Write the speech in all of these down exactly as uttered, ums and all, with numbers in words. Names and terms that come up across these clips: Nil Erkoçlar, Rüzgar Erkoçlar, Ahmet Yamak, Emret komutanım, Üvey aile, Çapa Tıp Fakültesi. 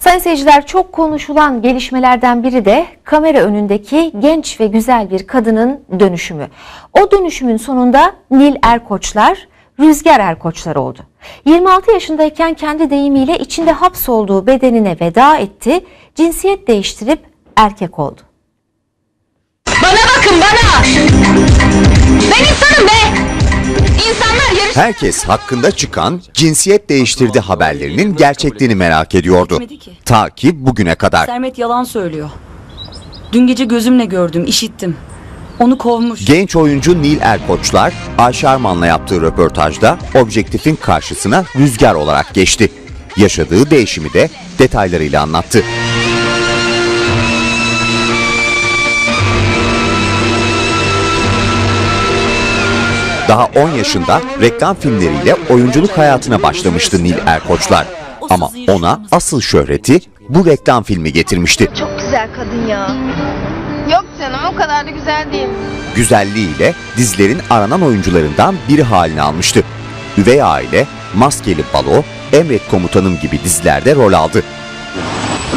Sayın seyirciler, çok konuşulan gelişmelerden biri de kamera önündeki genç ve güzel bir kadının dönüşümü. O dönüşümün sonunda Nil Erkoçlar, Rüzgar Erkoçlar oldu. yirmi altı yaşındayken kendi deyimiyle içinde hapsolduğu bedenine veda etti, cinsiyet değiştirip erkek oldu. Bana bakın bana! Ben insanım be! Herkes hakkında çıkan cinsiyet değiştirdi haberlerinin gerçekliğini merak ediyordu. Ta ki bugüne kadar. Sermet yalan söylüyor. Dün gece gözümle gördüm, işittim. Onu kovmuş. Genç oyuncu Nil Erkoçlar, Ayşe Arman'la yaptığı röportajda objektifin karşısına Rüzgar olarak geçti. Yaşadığı değişimi de detaylarıyla anlattı. Daha on yaşında reklam filmleriyle oyunculuk hayatına başlamıştı Nil Erkoçlar. Ama ona asıl şöhreti bu reklam filmi getirmişti. Çok güzel kadın ya. Yok canım, o kadar da güzel değil. Güzelliğiyle dizilerin aranan oyuncularından biri haline almıştı. Üvey Aile, Maskeli Balo, Emret Komutanım gibi dizilerde rol aldı.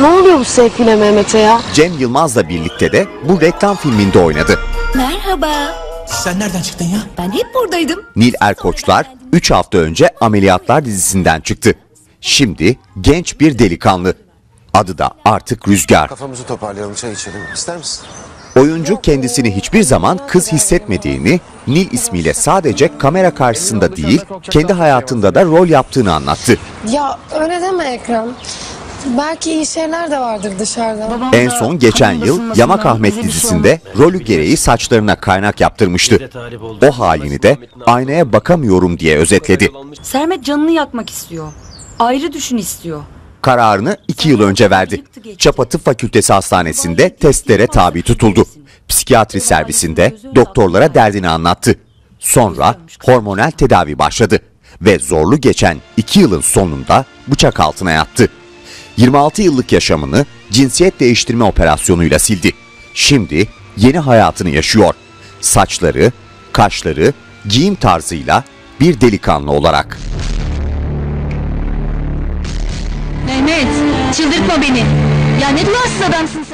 Ne oluyor bu Seyfi'yle Mehmet'e ya? Cem Yılmaz'la birlikte de bu reklam filminde oynadı. Merhaba. Sen nereden çıktın ya? Ben hep buradaydım. Nil Erkoçlar üç hafta önce Ameliyatlar dizisinden çıktı. Şimdi genç bir delikanlı. Adı da artık Rüzgar. Kafamızı toparlayalım, çay içelim. İster misin? Oyuncu kendisini hiçbir zaman kız hissetmediğini, Nil ismiyle sadece kamera karşısında değil, kendi hayatında da rol yaptığını anlattı. Ya öyle deme Ekrem. Belki iyi şeyler de vardır dışarıda. Babam en son geçen yıl Yamak Ahmet dizisinde şey rolü gereği saçlarına kaynak yaptırmıştı. O halini de aynaya bakamıyorum diye özetledi. Sermet canını yakmak istiyor. Ayrı düşün istiyor. Kararını iki yıl önce verdi. Çapa Tıp Fakültesi Hastanesi'nde testlere tabi tutuldu. Psikiyatri servisinde doktorlara derdini anlattı. Sonra hormonal tedavi başladı. Ve zorlu geçen iki yılın sonunda bıçak altına yattı. yirmi altı yıllık yaşamını cinsiyet değiştirme operasyonuyla sildi. Şimdi yeni hayatını yaşıyor. Saçları, kaşları, giyim tarzıyla bir delikanlı olarak. Mehmet, çıldırtma beni. Ya ne duyarsız adamsın sen.